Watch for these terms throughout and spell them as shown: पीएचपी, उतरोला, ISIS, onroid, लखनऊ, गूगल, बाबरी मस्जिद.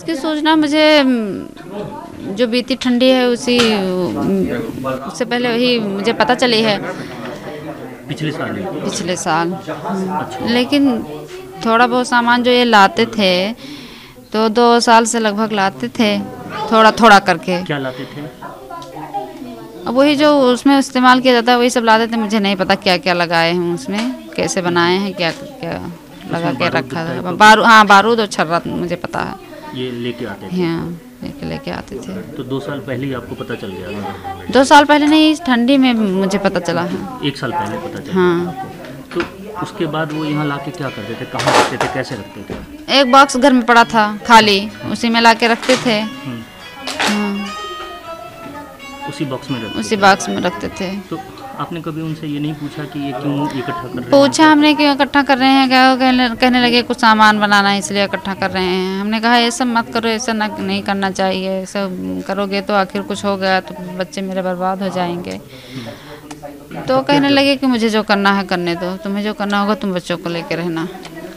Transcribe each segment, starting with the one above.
इसकी सोचना मुझे जो बीती ठंडी है उसी उससे पहले वही मुझे पता चली है पिछले साल। अच्छा। लेकिन थोड़ा बहुत सामान जो ये लाते थे तो 2 साल से लगभग लाते थे थोड़ा थोड़ा करके। क्या लाते थे? अब वही जो उसमें इस्तेमाल किया जाता है वही सब लाते थे। मुझे नहीं पता क्या क्या लगाए हैं उसमें, कैसे बनाए हैं, क्या क्या लगा के रखा था। बारूद, हाँ बारूद और छर्रा मुझे पता है ये लेके आते थे। हाँ लेके आते थे। तो 2 साल पहले ही आपको पता चल गया? 2 साल पहले नहीं, इस ठंडी में मुझे पता चला है। 1 साल पहले पता चला। हाँ। तो उसके बाद वो यहाँ लाके क्या करते थे, कहाँ रखते थे, कैसे रखते थे? एक बॉक्स घर में पड़ा था खाली, उसी में लाके रखते थे। उसी बॉक्स में रखते थे। तो आपने कभी उनसे ये नहीं पूछा कि ये क्यों इकट्ठा कर रहे हैं? पूछा हमने कि इकट्ठा कर रहे हैं, कहने लगे कुछ सामान बनाना है इसलिए इकट्ठा कर रहे हैं। हमने कहा ये सब मत करो, ऐसा नहीं करना चाहिए, सब करोगे तो आखिर कुछ हो गया तो बच्चे मेरे बर्बाद हो जाएंगे। तो कहने लगे कि मुझे जो करना है करने दो, तुम्हें जो करना होगा तुम बच्चों को लेकर रहना।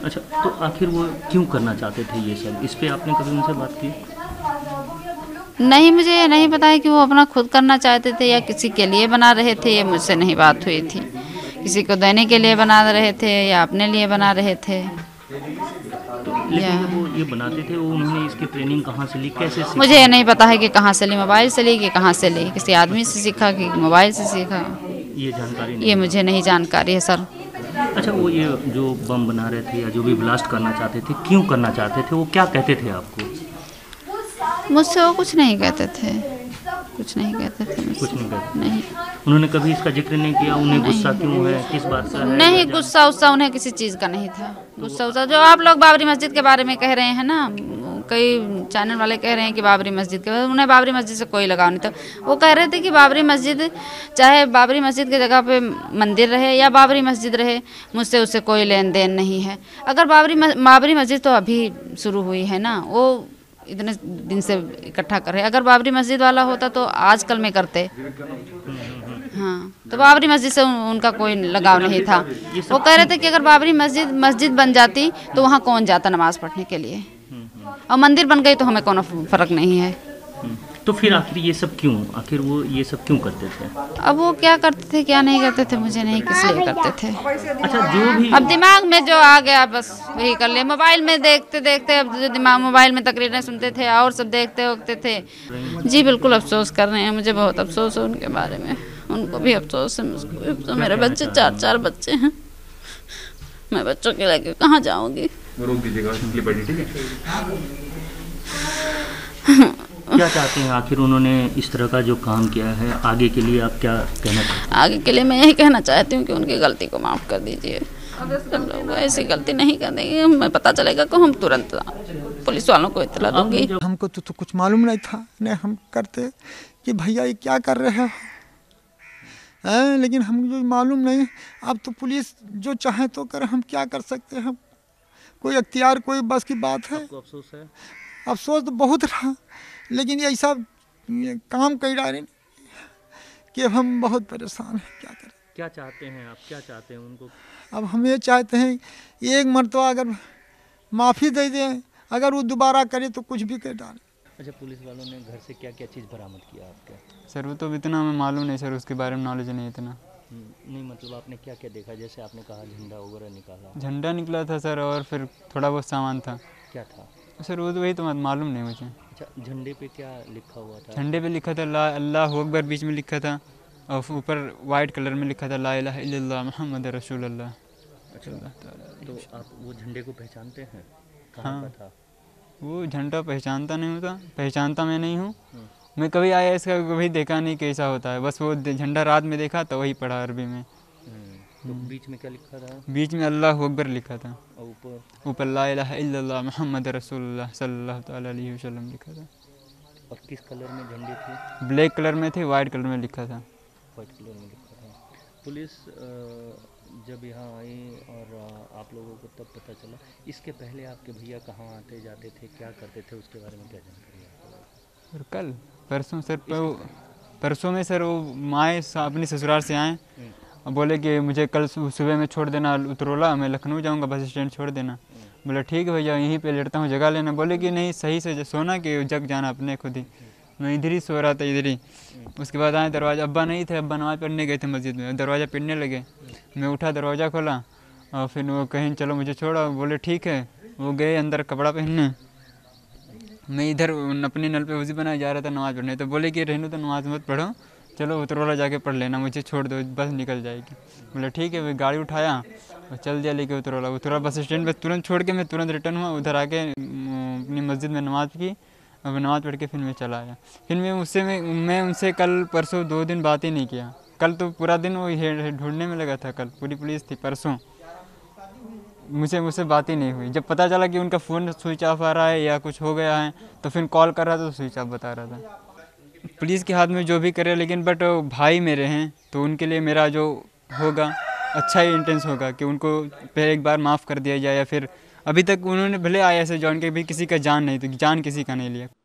अच्छा, तो आखिर वो क्यों करना चाहते थे ये सब, इस पर आपने कभी उनसे बात की? नहीं, मुझे ये नहीं पता है कि वो अपना खुद करना चाहते थे या किसी के लिए बना रहे थे। ये मुझसे नहीं बात हुई थी। किसी को देने के लिए बना रहे थे या अपने लिए बना रहे थे। लेकिन वो ये बनाते थे, वो उन्होंने इसकी ट्रेनिंग कहाँ से ली, कैसे सीखा? मुझे ये नहीं पता है कि कहाँ से ली, मोबाइल से ली कि कहाँ से ली, किसी आदमी से सीखा कि मोबाइल से सीखा, ये जानकारी नहीं, ये मुझे नहीं जानकारी है सर। अच्छा, वो ये जो बम बना रहे थे या जो भी ब्लास्ट करना चाहते थे, क्यों करना चाहते थे, वो क्या कहते थे आपको? मुझसे वो कुछ नहीं कहते थे। उन्होंने कभी इसका जिक्र नहीं किया? उन्हें गुस्सा क्यों है, किस बात का है? नहीं, गुस्सा उन्हें किसी चीज़ का नहीं था। गुस्सा जो आप लोग बाबरी मस्जिद के बारे में कह रहे हैं ना, कई चैनल वाले कह रहे हैं कि बाबरी मस्जिद के बारे में, उन्हें बाबरी मस्जिद से कोई लगाव नहीं था। वो कह रहे थे कि बाबरी मस्जिद, चाहे बाबरी मस्जिद की जगह पे मंदिर रहे या बाबरी मस्जिद रहे, मुझसे उससे कोई लेन देन नहीं है। अगर बाबरी मस्जिद तो अभी शुरू हुई है ना, वो इतने दिन से इकट्ठा कर रहे। अगर बाबरी मस्जिद वाला होता तो आजकल में करते। हाँ, तो बाबरी मस्जिद से उनका कोई लगाव नहीं था। वो कह रहे थे कि अगर बाबरी मस्जिद बन जाती तो वहाँ कौन जाता नमाज पढ़ने के लिए, और मंदिर बन गई तो हमें कोई फर्क नहीं है। तो फिर आखिर वो ये सब क्यों करते थे? अब वो क्या करते थे क्या नहीं करते थे मुझे नहीं, किस लिए करते थे। अच्छा, जो भी अब दिमाग में जो आ गया बस वही कर ले। मोबाइल में देखते देखते अब जो दिमाग, मोबाइल में तकरीरें सुनते थे और सब देखते होते थे। जी बिल्कुल अफसोस कर रहे हैं, मुझे बहुत अफसोस है उनके बारे में, उनको भी अफसोस है, मुझको भी अफसोस। मेरे बच्चे 4 बच्चे हैं, मैं बच्चों के लेके कहाँ जाऊँगी। क्या चाहते हैं आखिर उन्होंने इस तरह का जो काम किया है, आगे के लिए आप क्या कहना चाहते हैं? आगे के लिए मैं यही कहना चाहती हूँ कि उनकी गलती को माफ़ कर दीजिए। हम लोग ऐसी गलती नहीं करेंगे। हमें पता चलेगा तो हम तुरंत पुलिस वालों को इतला दूंगी। हमको तो कुछ मालूम नहीं था, नहीं हम करते कि भैया ये क्या कर रहे हैं, लेकिन हमको मालूम नहीं। अब तो पुलिस जो चाहे तो कर, हम क्या कर सकते हैं, कोई अख्तियार कोई बस की बात है। अफसोस तो बहुत रहा, लेकिन ये सब काम कर रहे हैं कि हम बहुत परेशान हैं, क्या करें। क्या चाहते हैं आप, क्या चाहते हैं उनको? अब हम ये चाहते हैं एक मरतबा अगर माफ़ी दे दें, अगर वो दोबारा करे तो कुछ भी कर डालें। अच्छा, पुलिस वालों ने घर से क्या क्या चीज़ बरामद किया आपका? सर वो तो इतना हमें मालूम नहीं सर, उसके बारे में नॉलेज नहीं इतना। नहीं मतलब आपने क्या क्या देखा? जैसे आपने कहा झंडा वगैरह निकाला, झंडा निकला था सर, और फिर थोड़ा बहुत सामान था। क्या था सर वो तो वही तो मालूम नहीं मुझे। अच्छा, झंडे पे क्या लिखा हुआ था? झंडे पे लिखा था ला अल्लाहु अकबर, बीच में लिखा था, और ऊपर वाइट कलर में लिखा था ला इलाहा इल्लल्लाह मुहम्मद रसूलुल्लाह। अच्छा, तो आप वो झंडे को पहचानते हैं? कहाँ का था वो झंडा? पहचानता मैं नहीं हूँ, मैं कभी आईएस का कभी देखा नहीं कैसा होता है, बस वो झंडा रात में देखा तो वही पढ़ा अरबी में। तो बीच में क्या लिखा था? बीच में अल्लाहु अकबर लिखा था, ऊपर ला इलाहा इल्लल्लाह मुहम्मद रसूलुल्लाह सल्लल्लाहु तआला अलैहि वसल्लम लिखा था। और किस कलर में झंडे थे? ब्लैक कलर में थे, वाइट कलर में लिखा था। वाइट कलर में लिखा था। पुलिस जब यहाँ आई और आप लोगों को तब पता चला, इसके पहले आपके भैया कहाँ आते जाते थे, क्या करते थे, उसके बारे में क्या जानकारी है? और कल परसों सर, परसों में सर वो आए अपने ससुराल से आएँ, बोले कि मुझे कल सुबह में छोड़ देना उतरोला, मैं लखनऊ जाऊंगा, बस स्टैंड छोड़ देना। बोला ठीक है भैया यहीं पे लेटता हूँ, जगह लेना। बोले कि नहीं सही से सोना कि जग जाना अपने खुद ही। मैं इधर ही सो रहा था इधर ही। उसके बाद आए दरवाज़ा, अब्बा नहीं थे, अब्बा नमाज़ पढ़ने गए थे मस्जिद में, दरवाज़ा पीटने लगे। मैं उठा, दरवाज़ा खोला और फिर वो कहीं चलो मुझे छोड़ा, बोले ठीक है। वो गए अंदर कपड़ा पहनने, मैं इधर अपने नल पे वज़ू बनाया जा रहा था नमाज़ पढ़ने। तो बोले कि रहने तो नमाज़ मत पढ़ो, चलो उतरोला जाके पढ़ लेना, मुझे छोड़ दो बस निकल जाएगी। बोला ठीक है। मैं गाड़ी उठाया और चल दिया लेके उतरोला। उतरोला बस स्टैंड पर तुरंत छोड़ के मैं तुरंत रिटर्न हुआ, उधर आके अपनी मस्जिद में नमाज़ की और नमाज़ पढ़ के फिर मैं चला आया। फिर मैं उससे मैं उनसे कल परसों 2 दिन बात ही नहीं किया। कल तो पूरा दिन वो ढूंढने में लगा था, कल पूरी पुलिस थी, परसों मुझसे बात ही नहीं हुई। जब पता चला कि उनका फ़ोन स्विच ऑफ आ रहा है या कुछ हो गया है तो फिर कॉल कर रहा था तो स्विच ऑफ बता रहा था। पुलिस के हाथ में जो भी करे, लेकिन बट भाई मेरे हैं तो उनके लिए मेरा जो होगा अच्छा ही इंटेंस होगा कि उनको पहले एक बार माफ़ कर दिया जाए। या फिर अभी तक उन्होंने भले ISIS ज्वाइन किया, भी किसी का जान नहीं, तो जान किसी का नहीं लिया।